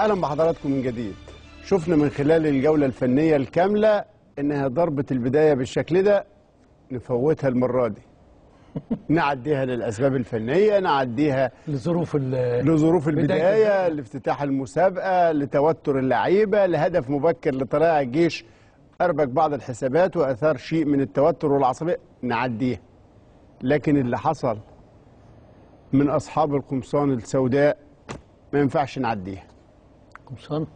اهلا بحضراتكم من جديد. شفنا من خلال الجوله الفنيه الكامله انها ضربه البدايه بالشكل ده، نفوتها المره دي، نعديها للاسباب الفنيه، نعديها لظروف البدايه، لافتتاح المسابقه، لتوتر اللعيبه، لهدف مبكر لطلائع الجيش اربك بعض الحسابات واثار شيء من التوتر والعصبيه، نعديها. لكن اللي حصل من اصحاب القمصان السوداء ما ينفعش نعديها. القمصان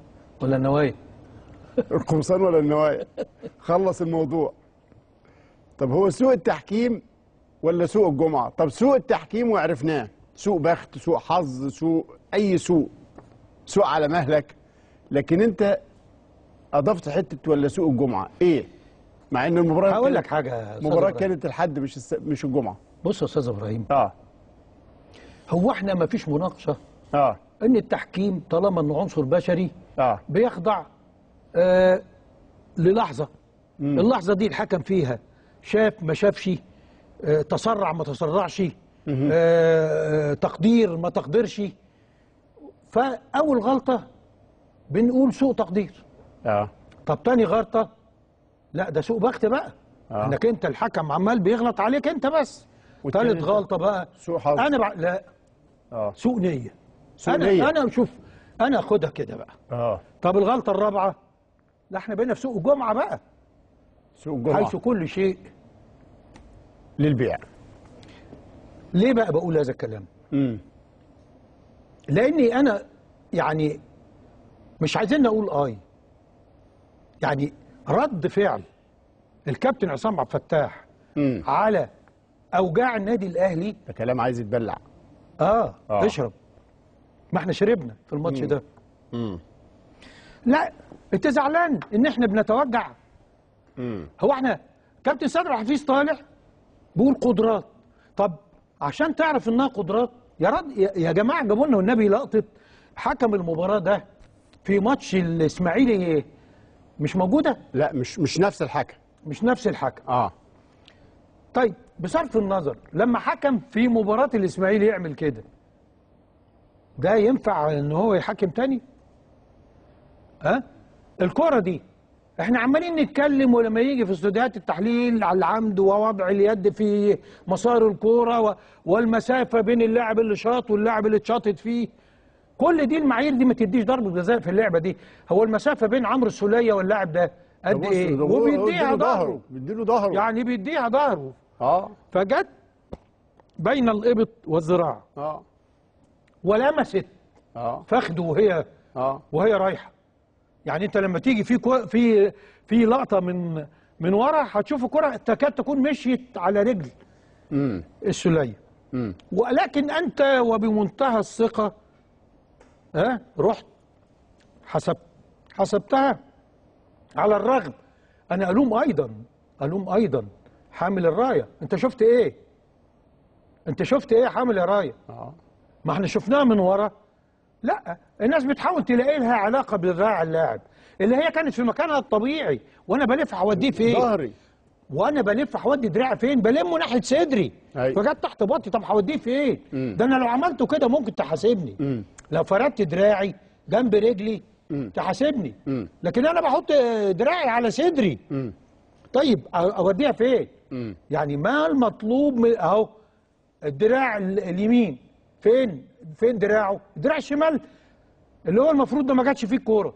ولا النوايا؟ القمصان ولا النوايا؟ خلص الموضوع. طب هو سوء التحكيم ولا سوء الجمعه؟ طب سوء التحكيم وعرفناه، سوء بخت، سوء حظ، سوء اي سوء، سوء على مهلك. لكن انت اضفت حته ولا سوء الجمعه؟ ايه؟ مع ان المباراه، هقول لك حاجه، المباراه كانت الحد مش الجمعه. بص يا استاذ ابراهيم، هو احنا ما فيش مناقشه ان التحكيم طالما انه عنصر بشري بيخضع للحظه. اللحظه دي الحكم فيها شاف ما شافش، تسرع ما تسرعش، تقدير ما تقدرش. فاول غلطه بنقول سوء تقدير. طب تاني غلطه، لا ده سوء بخت بقى، انك انت الحكم عمال بيغلط عليك انت بس. وتالت غلطه بقى سوء حظ. لا سوء نيه. انا شوف، انا اخدها كده بقى. طب الغلطه الرابعه، لا احنا بقينا في سوق الجمعه بقى، سوق الجمعه حيث كل شيء للبيع. ليه بقى بقول هذا الكلام؟ لاني انا يعني مش عايزين اقول يعني رد فعل الكابتن عصام عبد الفتاح على اوجاع النادي الاهلي ده كلام عايز يتبلع. اشرب، ما احنا شربنا في الماتش ده. لا انت زعلان ان احنا بنتوجع. هو احنا كابتن سعد عبد الحفيظ طالع بيقول قدرات. طب عشان تعرف انها قدرات، يا جماعه جابوا لنا والنبي لقطه حكم المباراه ده في ماتش الاسماعيلي مش موجوده؟ لا مش نفس الحكم. مش نفس الحكم. طيب بصرف النظر، لما حكم في مباراه الاسماعيلي يعمل كده، ده ينفع ان هو يحكم تاني؟ الكرة دي احنا عمالين نتكلم، ولما يجي في استوديوهات التحليل على العمد ووضع اليد في مسار الكرة والمسافة بين اللاعب اللي شاط واللاعب اللي اتشاطت فيه، كل دي المعايير دي ما تديش ضربة جزاء في اللعبة دي. هو المسافة بين عمرو السولية واللاعب ده قد ايه؟ وبيديها ظهره، بيديله ظهره، يعني بيديها ظهره. فجت بين الإبط والذراع. ولمست فخده وهي رايحه. يعني انت لما تيجي في لقطه من ورا، هتشوف الكره تكاد تكون مشيت على رجل السليه، ولكن انت وبمنتهى الثقه رحت حسبتها. على الرغم انا الوم ايضا حامل الرايه. انت شفت ايه؟ حامل الرايه؟ ما احنا شفناها من ورا. لا الناس بتحاول تلاقي لها علاقه بالراعي اللاعب اللي هي كانت في مكانها الطبيعي. وانا بلف هوديه فين؟ ظهري. وانا بلف هودي دراعي فين؟ بلمه ناحيه صدري. فجت تحت بطني. طب هوديه فين؟ ده انا لو عملته كده ممكن تحاسبني. لو فردت دراعي جنب رجلي تحاسبني. لكن انا بحط دراعي على صدري. طيب اوديها فين؟ يعني ما المطلوب؟ اهو الدراع اليمين فين دراعه؟ الدراع الشمال اللي هو المفروض ده ما جاتش فيه الكوره.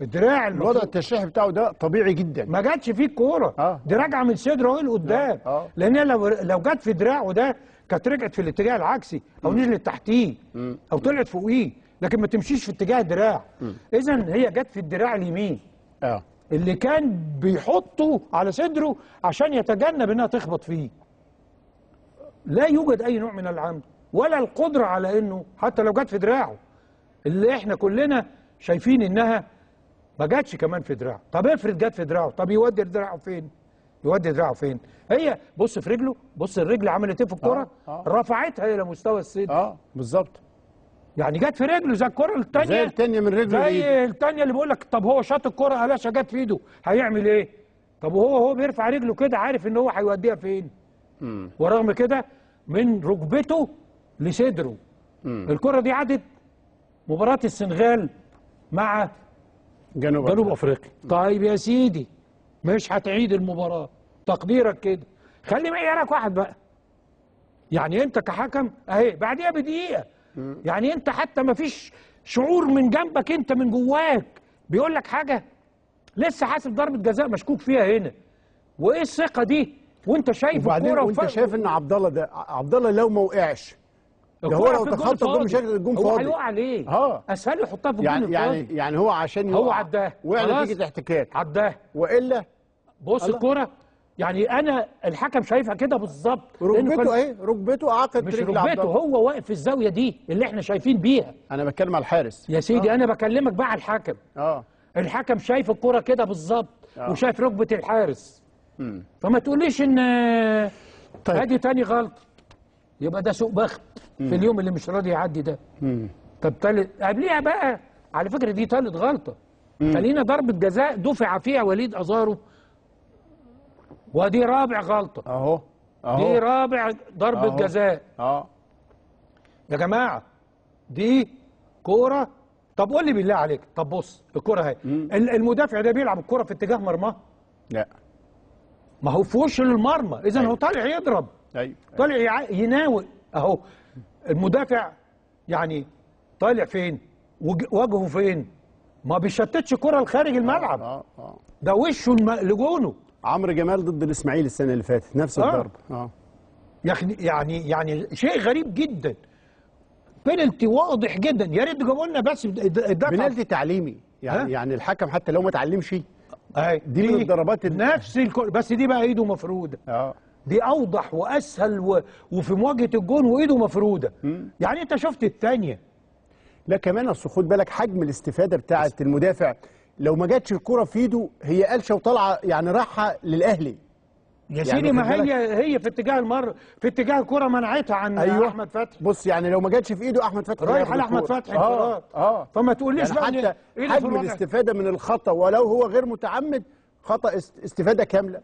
الدراع الوضع التشريحي بتاعه ده طبيعي جدا، ما جاتش فيه الكوره. دي راجعه من صدره اهو لقدام. لان لو جت في دراعه ده كانت رجعت في الاتجاه العكسي، او نزلت تحتيه، او طلعت فوقيه، لكن ما تمشيش في اتجاه الدراع. اذا هي جت في الدراع اليمين اللي كان بيحطه على صدره عشان يتجنب انها تخبط فيه. لا يوجد اي نوع من العمد ولا القدرة على انه حتى لو جت في دراعه، اللي احنا كلنا شايفين انها ما جاتش كمان في دراعه. طب افرض جت في دراعه، طب يودي دراعه فين؟ هي بص في رجله، بص الرجل عملت ايه في الكرة، رفعتها الى مستوى الصدر. بالظبط. يعني جت في رجله زي الكرة الثانية، من رجله، زي الثانية اللي بيقول لك طب هو شاط الكرة قلاشها جت في ايده، هيعمل ايه؟ طب وهو بيرفع رجله كده عارف ان هو هيوديها فين. ورغم كده من ركبته لصدره. الكرة دي عادت مباراة السنغال مع جنوب افريقيا. طيب يا سيدي مش هتعيد المباراه، تقديرك كده. خلي بالك واحد بقى، يعني انت كحكم اهي بعديها بدقيقه، يعني انت حتى ما فيش شعور من جنبك، انت من جواك بيقول لك حاجه لسه حاسب ضربه جزاء مشكوك فيها هنا، وايه الثقه دي وانت شايف الكوره وانت شايف ان عبد الله لو ما وقعش ده، هو لو تخطط جون مش هيقدر، الجون فاضي هيقع عليه اسهل يحطها في الجون الفاضي. يعني هو عشان هو عداها وقع نتيجه احتكاك، عداها والا بص الكوره، يعني انا الحكم شايفها كده بالظبط، ركبته اهي، ركبته اعقد رجل عبد الله، مش ركبته، هو واقف في الزاويه دي اللي احنا شايفين بيها. انا بتكلم على الحارس يا سيدي، انا بكلمك بقى على الحكم. الحكم شايف الكوره كده بالظبط وشايف ركبه الحارس، فما تقوليش ان طيب ادي تاني غلطه، يبقى ده سوء بخت في اليوم اللي مش راضي يعدي ده. طب تالت قبليها بقى على فكره دي تالت غلطه، خلينا ضربه جزاء دفع فيها وليد أزارو، ودي رابع غلطه اهو دي رابع ضربه جزاء يا جماعه، دي كوره. طب قول لي بالله عليك، طب بص الكوره اهي، المدافع ده بيلعب الكوره في اتجاه مرماه؟ لا، ما هو في وش للمرمى، اذا هو طالع يضرب، طالع يناول اهو. المدافع يعني طالع فين؟ وجهه فين؟ ما بيشتتش كره لخارج الملعب، ده وشه لجونه. عمرو جمال ضد الاسماعيلي السنه اللي فاتت نفس الضربه يعني شيء غريب جدا، بنالتي واضح جدا، يا ريت جابوا لنا بس بنالتي تعليمي، يعني الحكم حتى لو ما اتعلمش دي من الضربات نفس الكره، بس دي بقى ايده مفروده، دي اوضح واسهل وفي مواجهه الجون وايده مفروده. يعني انت شفت الثانيه، لا كمان اصل خد بالك حجم الاستفاده بتاعه المدافع، لو ما جاتش الكره في ايده هي قلشه وطالعه، يعني راحه للاهلي يا سيدي، ما هي في اتجاه في اتجاه الكره منعتها عن احمد فتحي. بص يعني لو ما جاتش في ايده احمد فتحي رايح على احمد فتحي، فما تقوليش يعني بقى حتى حجم الاستفاده من الخطا ولو هو غير متعمد، خطا استفاده كامله.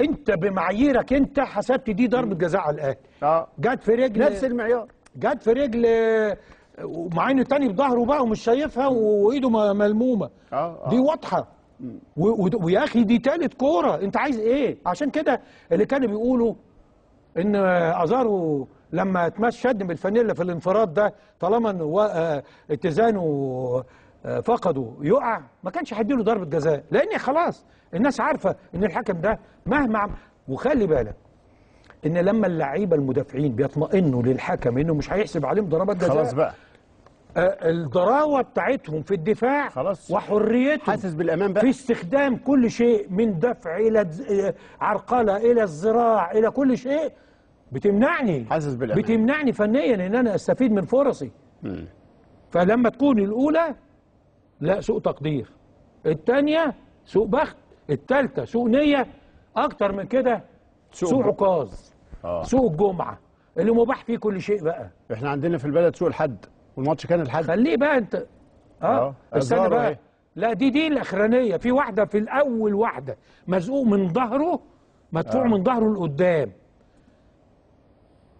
انت بمعاييرك انت حسبت دي ضربه جزاء على الاهلي، جت في رجل، نفس المعيار، جت في رجل ومع انه الثاني بظهره بقى ومش شايفها وايده ملمومه، دي واضحه. ويا اخي دي تالت كوره، انت عايز ايه؟ عشان كده اللي كانوا بيقولوا ان أزارو لما اتمشد بالفانيلا في الانفراد ده، طالما ان اتزانه فقده يقع، ما كانش هيديله ضربه جزاء، لان خلاص الناس عارفه ان الحكم ده مهما. وخلي بالك ان لما اللعيبه المدافعين بيطمئنوا للحكم انه مش هيحسب عليهم ضربات جزاء، خلاص بقى الضراوه بتاعتهم في الدفاع خلاص، وحريتهم حاسس بالامان بقى في استخدام كل شيء من دفع الى عرقله الى الذراع الى كل شيء، بتمنعني حاسس بالامان، بتمنعني فنيا ان انا استفيد من فرصي. فلما تكون الاولى لا سوء تقدير، الثانيه سوء بخت، الثالثه سوء نيه، اكتر من كده سوء عكاظ، سوء الجمعه اللي مباح فيه كل شيء بقى. احنا عندنا في البلد سوء الحد، والماتش كان الحد، خليه بقى انت استنى بقى لا دي الاخرانيه، في واحده في الاول، واحده مزقوق من ظهره، مدفوع من ظهره لقدام،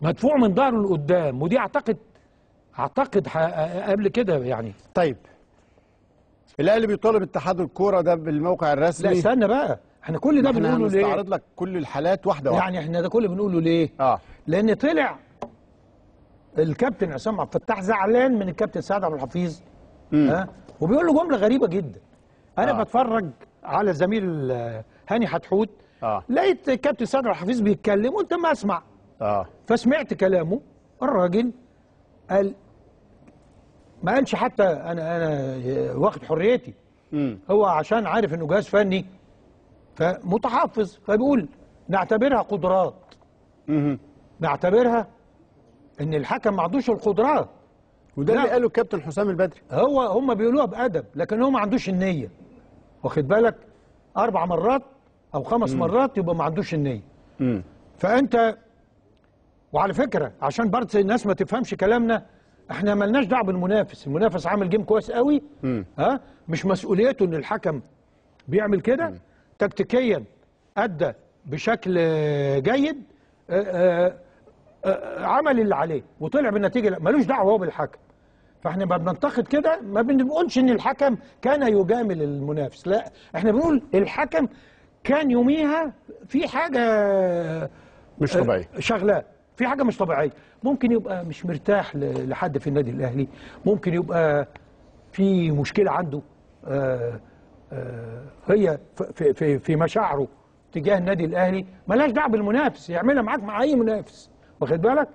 مدفوع من ظهره لقدام، ودي اعتقد قبل كده يعني. طيب الاهلي بيطالب اتحاد الكوره ده بالموقع الرسمي. لا استنى بقى، احنا كل ده بنقوله ليه؟ هنستعرض لك كل الحالات واحده واحده، يعني احنا ده كله بنقوله ليه؟ لان طلع الكابتن عصام عبد الفتاح زعلان من الكابتن سعد عبد الحفيظ، وبيقول له جمله غريبه جدا. انا بتفرج على زميل هاني حتحوت، لقيت الكابتن سعد عبد الحفيظ بيتكلم وانت ما اسمع، فسمعت كلامه. الراجل قال، ما قالش حتى انا واخد حريتي، هو عشان عارف انه جهاز فني فمتحفظ، فبيقول نعتبرها قدرات، نعتبرها ان الحكم ما عندوش القدرات، وده اللي قاله الكابتن حسام البدري. هم بيقولوها بادب، لكن هو ما عندوش النيه، واخد بالك 4 مرات او 5 مرات يبقى ما عندوش النيه. فانت، وعلى فكره عشان برضه الناس ما تفهمش كلامنا، احنا مالناش دعوه بالمنافس، المنافس عامل جيم كويس قوي، مش مسؤوليته ان الحكم بيعمل كده، تكتيكيا ادى بشكل جيد، عمل اللي عليه وطلع بالنتيجه، ملوش دعوه هو بالحكم. فاحنا ما بننتقد كده، ما بنقولش ان الحكم كان يجامل المنافس، لا احنا بنقول الحكم كان يوميها في حاجه مش طبيعيه شغله، في حاجه مش طبيعيه، ممكن يبقى مش مرتاح لحد في النادي الاهلي، ممكن يبقى في مشكله عنده هي في مشاعره تجاه النادي الاهلي، مالهاش دعوه بالمنافس، يعملها معاك مع اي منافس، واخد بالك؟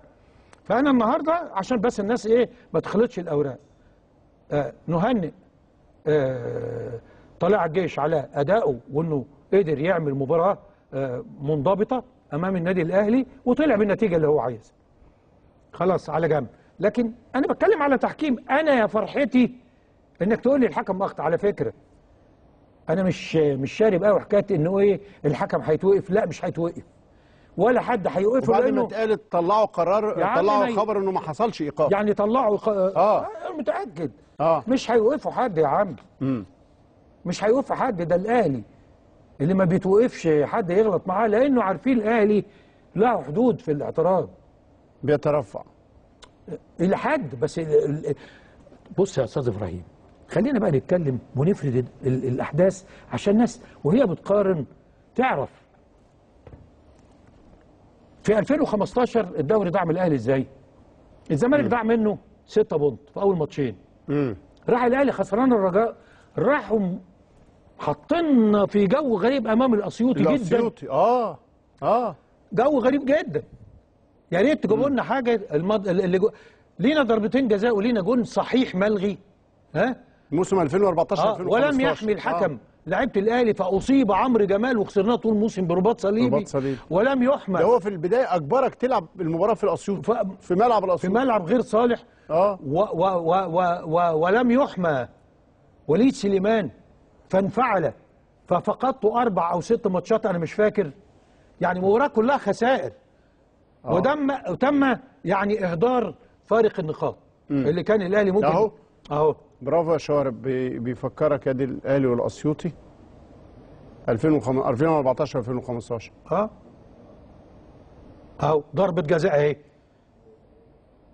فانا النهارده عشان بس الناس ايه ما تخلطش الاوراق، نهنئ طلائع الجيش على ادائه وانه قدر يعمل مباراه منضبطه امام النادي الاهلي وطلع بالنتيجه اللي هو عايزها. خلاص على جنب، لكن انا بتكلم على تحكيم. انا يا فرحتي انك تقول لي الحكم اخطا، على فكره انا مش شارب قوي حكايه انه ايه الحكم هيتوقف، لا مش هيتوقف ولا حد هيوقفه، وبعد ما اتقالت طلعوا قرار، يعني طلعوا خبر انه ما حصلش ايقاف، يعني طلعوا متاكد مش هيوقفوا حد يا عم، مش هيوقفوا حد. ده الاهلي اللي ما بيتوقفش حد يغلط معاه، لانه عارفين الاهلي له حدود في الاعتراض، بيترفع الى حد بس. بص يا استاذ ابراهيم، خلينا بقى نتكلم ونفرد الاحداث عشان الناس وهي بتقارن تعرف. في 2015 الدوري دعم الاهلي ازاي؟ الزمالك دعم منه 6 بونت في اول ماتشين. راح الاهلي خسران الرجاء، راحوا حاطين في جو غريب امام الاسيوطي جدا. الاسيوطي جو غريب جدا. يا ريت تجيبوا لنا حاجه لينا ضربتين جزاء ولينا جون صحيح ملغي. ها؟ موسم 2014 2015 ولم يحمي الحكم لعيبه الاهلي، فاصيب عمرو جمال وخسرناه طول الموسم برباط صليبي ولم يحمل. ده هو في البدايه اجبرك تلعب المباراه في الاسيوط، في ملعب الاسيوط، في ملعب غير صالح ولم يحمى وليد سليمان فانفعل، ففقدته 4 أو 6 ماتشات انا مش فاكر، يعني مباراه كلها خسائر وتم يعني اهدار فارق النقاط اللي كان الاهلي ممكن اهو. برافو يا شارب، بيفكرك ادي الاهلي والاسيوطي 2014 2015 اهو ضربه جزاء اهي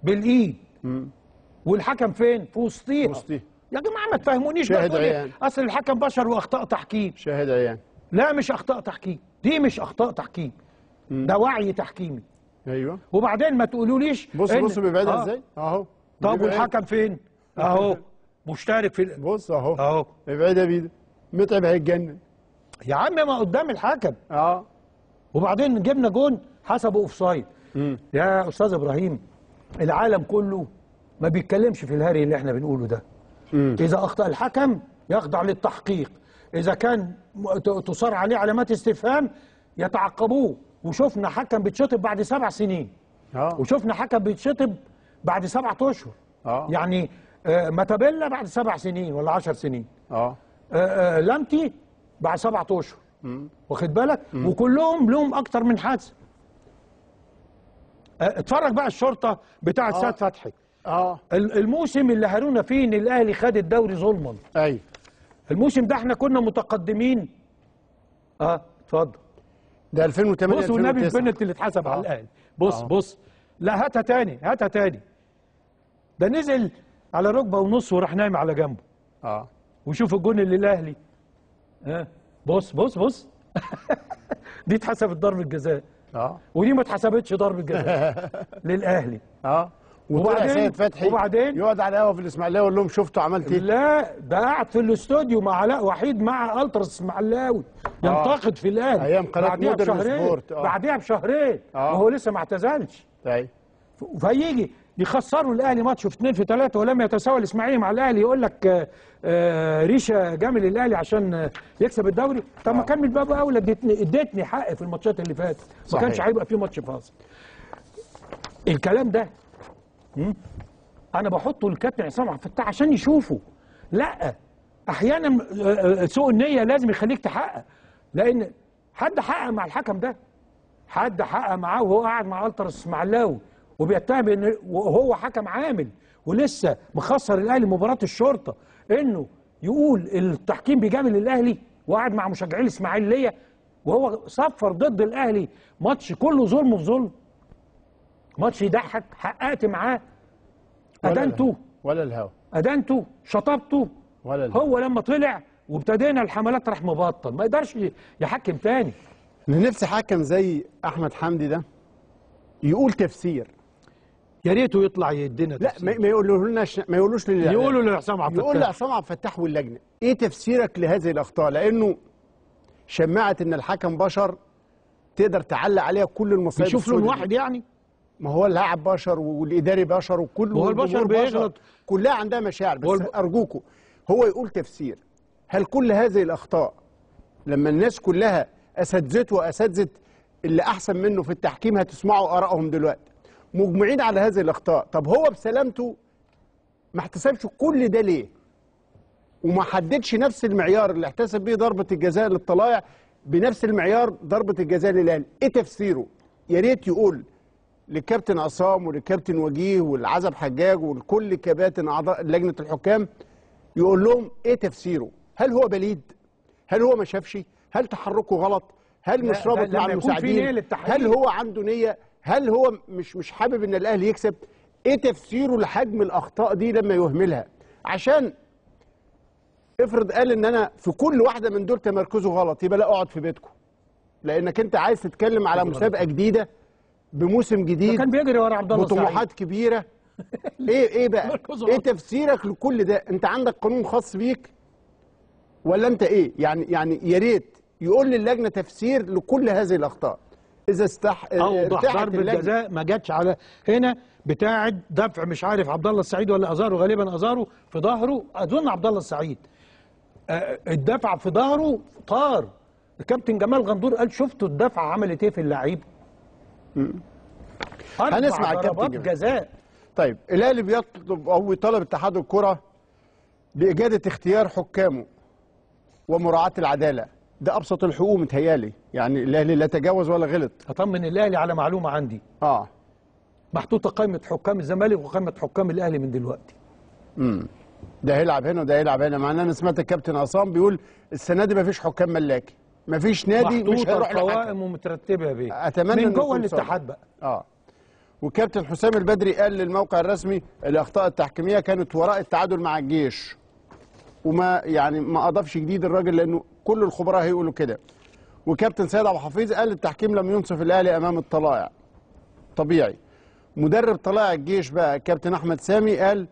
بالايد، والحكم فين؟ في وسطيها. يا جماعه ما تفهمونيش بقى يعني. اصل الحكم بشر واخطاء تحكيم شاهد عيان يعني. لا مش اخطاء تحكيم، دي مش اخطاء تحكيم، ده وعي تحكيمي. ايوه وبعدين ما تقولوليش بص بيبعدها ازاي اهو. طب والحكم فين؟ اهو مشترك في بص اهو ابعدها بيده، متعب هيتجنن يا عم، ما قدام الحكم. وبعدين جبنا جون حسبه اوفسايد. يا استاذ ابراهيم، العالم كله ما بيتكلمش في الهري اللي احنا بنقوله ده. اذا اخطا الحكم يخضع للتحقيق، اذا كان تصار عليه علامات استفهام يتعقبوه، وشفنا حكم بيتشطب بعد 7 سنين، وشفنا حكم بيتشطب بعد 7 أشهر، يعني ماتابيلا بعد 7 سنين ولا 10 سنين، لامتي بعد 7 أشهر، واخد بالك؟ وكلهم لهم أكتر من حادثة. اتفرج بقى الشرطة بتاعة سيد فتحي، الموسم اللي هارونا فيه إن الأهلي خد الدوري ظلما. أيوه الموسم ده إحنا كنا متقدمين. اتفضل. ده 2008 بص والنبي البنت اللي اتحسب على الأهلي، بص لا هاتها تاني، ده نزل على ركبه ونص وراح نايم على جنبه. وشوف الجون اللي الاهلي بص دي اتحسبت ضربه جزاء ودي ما اتحسبتش ضربه جزاء للاهلي. وطلع سيد فتحي وبعدين يقعد على القهوه في الاسماعيلاوي يقول لهم شفتوا عملت ايه؟ لا ده قاعد في الاستوديو مع علاء وحيد مع التراس اسماعيلاوي ينتقد في الاهلي ايام قناه مودرن سبورت، بعديها بشهرين وهو لسه ما اعتزلش. فيجي يخسروا الاهلي ماتش في 2-3 ولما يتساوى الاسماعيلي مع الاهلي يقول لك ريشه جامل الاهلي عشان يكسب الدوري. طب ما كمل بقى اولى، اديتني حق في الماتشات اللي فاتت، ما كانش هيبقى في ماتش فاصل. الكلام ده انا بحطه للكابتن عصام عبد الفتاح عشان يشوفه. لا احيانا سوء النيه لازم يخليك تحقق، لان حد حقق مع الحكم ده، حد حقق معاه وهو قاعد مع التراس اسماعيلاوي وبيتهم ان هو حكم عامل ولسه مخسر الاهلي مباراه الشرطه، انه يقول التحكيم بيجامل الاهلي وقعد مع مشجعين الاسماعيليه وهو صفر ضد الاهلي ماتش كله ظلم في ظلم، ماتش يضحك. حققت معاه، ادنته ولا الهوا، أدانته شطبته ولا الهوا. هو لما طلع وابتدينا الحملات راح مبطل، ما يقدرش يحكم تاني. أنا نفسي حكم زي أحمد حمدي ده يقول تفسير، يا ريته يطلع يدينا تفسير. لا ما يقولولناش، ما يقولوش للاعلام، يقولوا لعصام عبد الفتاح، يقول لعصام عبد الفتاح واللجنه ايه تفسيرك لهذه الاخطاء؟ لانه شماعه ان الحكم بشر تقدر تعلق عليها كل المصايب، يشوف لون واحد يعني. ما هو اللاعب بشر والاداري بشر وكله، هو البشر بيغلط، كلها عندها مشاعر. بس ارجوكم هو يقول تفسير. هل كل هذه الاخطاء لما الناس كلها اساتذته واساتذه اللي احسن منه في التحكيم، هتسمعوا ارائهم دلوقتي، مجمعين على هذه الاخطاء، طب هو بسلامته ما احتسبش كل ده ليه؟ وما حددش نفس المعيار اللي احتسب بيه ضربه الجزاء للطلائع بنفس المعيار ضربه الجزاء للاهلي، ايه تفسيره؟ يا ريت يقول للكابتن عصام وللكابتن وجيه والعزب حجاج ولكل كباتن اعضاء لجنه الحكام، يقول لهم ايه تفسيره؟ هل هو بليد؟ هل هو ما شافش؟ هل تحركه غلط؟ هل مش رابط مع المساعدين؟ هل هو عنده نيه؟ هل هو مش حابب ان الاهلي يكسب؟ ايه تفسيره لحجم الاخطاء دي لما يهملها؟ عشان افرض قال ان انا في كل واحده من دول تمركزه غلط، يبقى لا اقعد في بيتكم، لانك انت عايز تتكلم على مسابقه جديده بموسم جديد كان بيجري ورا عبد الله السعيد وطموحات كبيره. ايه بقى؟ ايه تفسيرك لكل ده؟ انت عندك قانون خاص بيك ولا انت ايه؟ يعني يا ريت يقول للجنه تفسير لكل هذه الاخطاء. اذا اوضح ضربه جزاء ما جاتش على هنا بتاعه دفع مش عارف عبد الله السعيد ولا ازارو، غالبا ازارو في ظهره، اظن عبد الله السعيد الدفع في ظهره طار. الكابتن جمال غندور قال شفتوا الدفعه عملت ايه في اللعيب؟ هنسمع الكابتن جزاء. طيب الاهلي بيطلب او يطالب اتحاد الكره باجاده اختيار حكامه ومراعاه العداله، ده ابسط الحقوق متهيالي، يعني الاهلي لا تجاوز ولا غلط. هطمن الاهلي على معلومه عندي، محطوطه قائمه حكام الزمالك وقائمه حكام الاهلي من دلوقتي. ده هيلعب هنا وده هيلعب هنا، معناه انا سمعت الكابتن عصام بيقول السنه دي مفيش حكام ملاكي، مفيش نادي مش هيروح لحكم، قوائم ومترتبه بيه اتمنى من جوه الاتحاد بقى. وكابتن حسام البدري قال للموقع الرسمي الاخطاء التحكيميه كانت وراء التعادل مع الجيش، وما يعني ما اضافش جديد الراجل لانه كل الخبراء هيقولوا كده. وكابتن سيد عبد الحفيظ قال التحكيم لم ينصف الاهلي امام الطلائع طبيعي. مدرب طلائع الجيش بقى كابتن احمد سامي قال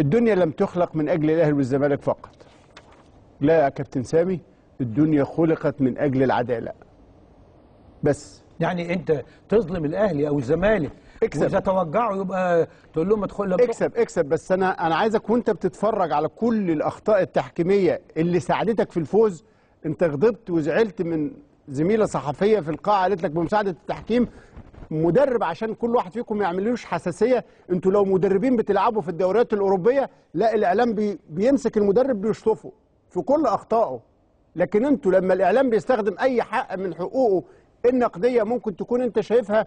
الدنيا لم تخلق من اجل الاهلي والزمالك فقط. لا يا كابتن سامي، الدنيا خلقت من اجل العداله بس. يعني انت تظلم الاهلي او الزمالك اذا توجعوا يبقى تقول لهم ادخل اكسب بس. انا عايزك وانت بتتفرج على كل الاخطاء التحكيميه اللي ساعدتك في الفوز، انت غضبت وزعلت من زميله صحفيه في القاعه قالت لك بمساعده التحكيم مدرب، عشان كل واحد فيكم ما يعملوش حساسيه. انتوا لو مدربين بتلعبوا في الدوريات الاوروبيه، لا الاعلام بيمسك المدرب بيشطفه في كل اخطائه، لكن انتوا لما الاعلام بيستخدم اي حق من حقوقه النقديه ممكن تكون انت شايفها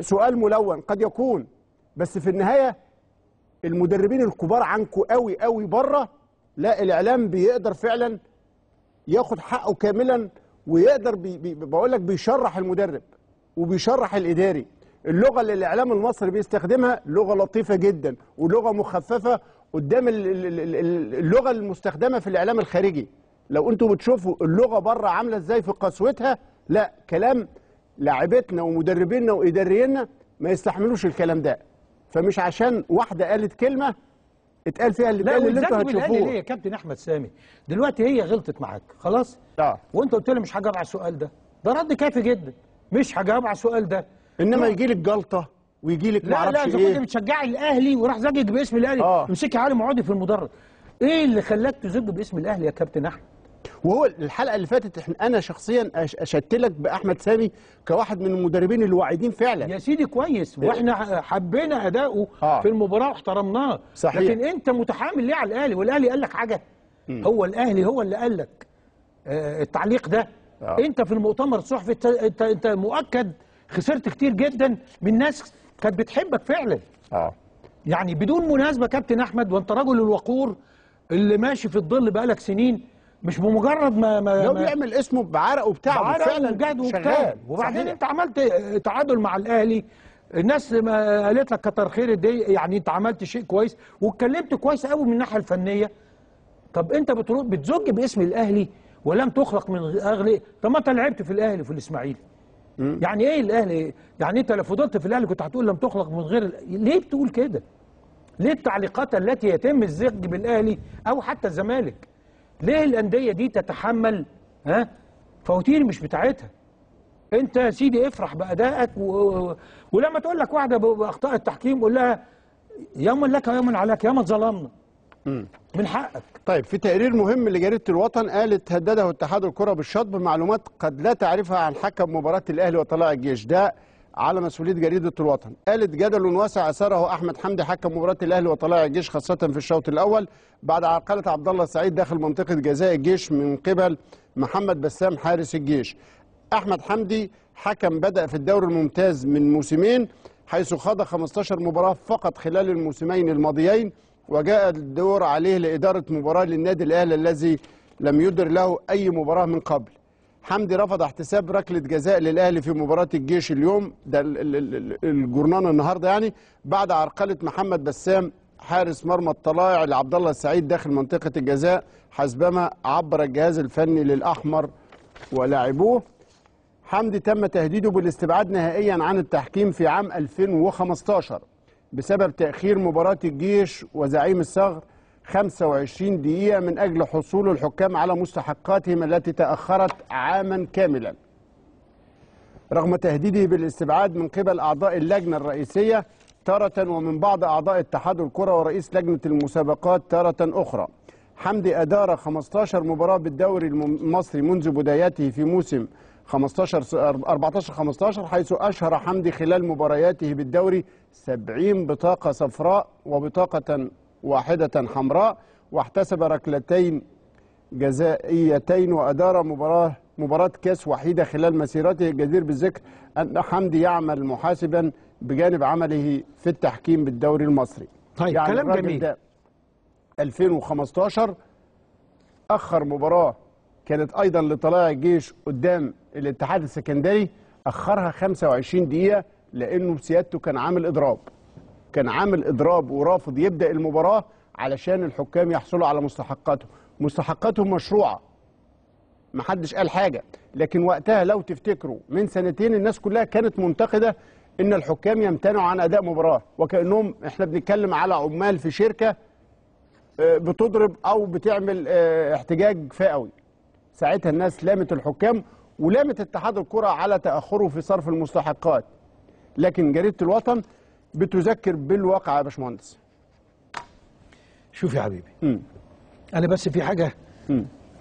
سؤال ملون قد يكون، بس في النهايه المدربين الكبار عنكم قوي قوي بره. لا الاعلام بيقدر فعلا ياخد حقه كاملا، ويقدر بقول لك بيشرح المدرب وبيشرح الاداري. اللغه اللي الاعلام المصري بيستخدمها لغه لطيفه جدا ولغه مخففه قدام اللغه المستخدمه في الاعلام الخارجي. لو انتم بتشوفوا اللغه بره عامله ازاي في قسوتها، لا كلام لاعبتنا ومدربينا وادارينا ما يستحملوش الكلام ده. فمش عشان واحده قالت كلمه اتقال فيها اللي انتوا هتشوفوه. ليه يا كابتن احمد سامي؟ دلوقتي هي غلطت معاك خلاص؟ وانت قلت لي مش هجاوب على السؤال ده، ده رد كافي جدا، مش هجاوب على السؤال ده. انما يجي لك جلطه ويجي لك معرفش ايه. لا اذا كنت بتشجعي الاهلي وراح زجج باسم الاهلي، امسكي عالم عودي في المدرج. ايه اللي خلاك تزج باسم الاهلي يا كابتن احمد؟ وهو الحلقه اللي فاتت انا شخصيا اشتلك باحمد سامي كواحد من المدربين الواعدين فعلا يا سيدي كويس، واحنا حبينا اداؤه في المباراه واحترمناه صحيح. لكن انت متحامل ليه على الاهلي؟ والاهلي قال لك حاجه؟ هو الاهلي هو اللي قال لك التعليق ده؟ انت في المؤتمر الصحفي انت مؤكد خسرت كتير جدا من ناس كانت بتحبك فعلا. يعني بدون مناسبه كابتن احمد، وانت رجل الوقور اللي ماشي في الظل بقالك سنين، مش بمجرد ما لو بيعمل اسمه بعرقه بتاعه فعلا، وبعدين انت عملت تعادل مع الاهلي الناس ما قالت لك كتر خير دي، يعني انت عملت شيء كويس واتكلمت كويس قوي من الناحيه الفنيه. طب انت بتزج باسم الاهلي ولم تخلق من اغلى. طب ما انت لعبت في الاهلي وفي الاسماعيلي. يعني ايه الاهلي؟ يعني انت لو فضلت في الاهلي كنت هتقول لم تخلق من غير ليه بتقول كده؟ ليه التعليقات التي يتم الزج بالاهلي او حتى الزمالك؟ ليه الانديه دي تتحمل ها فواتير مش بتاعتها؟ انت يا سيدي افرح بادائك ولما تقول لك واحده باخطاء التحكيم قول لها يوما لك ويوما عليك، ياما اتظلمنا. من حقك. طيب في تقرير مهم لجريده الوطن قالت هدده اتحاد الكره بالشطب معلومات قد لا تعرفها عن حكم مباراه الاهلي وطلائع الجيش، ده على مسؤوليه جريده الوطن. قالت جدل واسع اثاره احمد حمدي حكم مباراه الاهلي وطلائع الجيش خاصه في الشوط الاول بعد عرقله عبد الله السعيد داخل منطقه جزاء الجيش من قبل محمد بسام حارس الجيش. أحمد حمدي حكم بدأ في الدوري الممتاز من موسمين حيث خاض 15 مباراة فقط خلال الموسمين الماضيين، وجاء الدور عليه لإدارة مباراة للنادي الأهلي الذي لم يدر له أي مباراة من قبل. حمدي رفض احتساب ركلة جزاء للأهلي في مباراة الجيش اليوم ده الجورنان النهارده يعني بعد عرقلة محمد بسام حارس مرمى الطلائع لعبد الله السعيد داخل منطقة الجزاء حسبما عبر الجهاز الفني للأحمر ولاعبوه. حمدي تم تهديده بالاستبعاد نهائيا عن التحكيم في عام 2015 بسبب تأخير مباراة الجيش وزعيم الصغر 25 دقيقة من أجل حصول الحكام على مستحقاتهم التي تأخرت عاما كاملا. رغم تهديده بالاستبعاد من قبل أعضاء اللجنة الرئيسية تارة ومن بعض أعضاء اتحاد الكرة ورئيس لجنة المسابقات تارة أخرى، حمدي أدار 15 مباراة بالدوري المصري منذ بداياته في موسم 14-15 حيث أشهر حمدي خلال مبارياته بالدوري 70 بطاقة صفراء وبطاقة واحدة حمراء واحتسب ركلتين جزائيتين وأدار مباراة كاس وحيدة خلال مسيرته. الجدير بالذكر أن حمدي يعمل محاسبا بجانب عمله في التحكيم بالدوري المصري. طيب يعني كلام جميل. 2015 أخر مباراة كانت أيضا لطلائع الجيش قدام الاتحاد السكندري أخرها 25 دقيقة لأنه بسيادته كان عامل إضراب. كان عامل إضراب ورافض يبدأ المباراة علشان الحكام يحصلوا على مستحقاتهم. مستحقاتهم مشروعة. محدش قال حاجة، لكن وقتها لو تفتكروا من سنتين الناس كلها كانت منتقدة إن الحكام يمتنعوا عن أداء مباراة وكأنهم إحنا بنتكلم على عمال في شركة بتضرب أو بتعمل احتجاج فئوي. ساعتها الناس لامت الحكام ولامت اتحاد الكرة على تأخره في صرف المستحقات. لكن جريدة الوطن بتذكر بالواقع يا باشمهندس. شوف يا حبيبي أنا بس في حاجة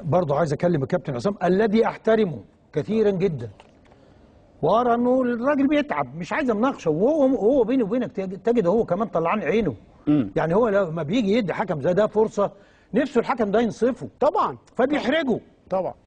برضه عايز أكلم الكابتن عصام الذي أحترمه كثيرا جدا وأرى إنه الراجل بيتعب، مش عايز مناقشة، وهو بيني وبينك تجد هو كمان طلعان عينه. يعني هو لما بيجي يدي حكم زي ده فرصة نفسه الحكم ده ينصفه طبعا فبيحرجه طبعا.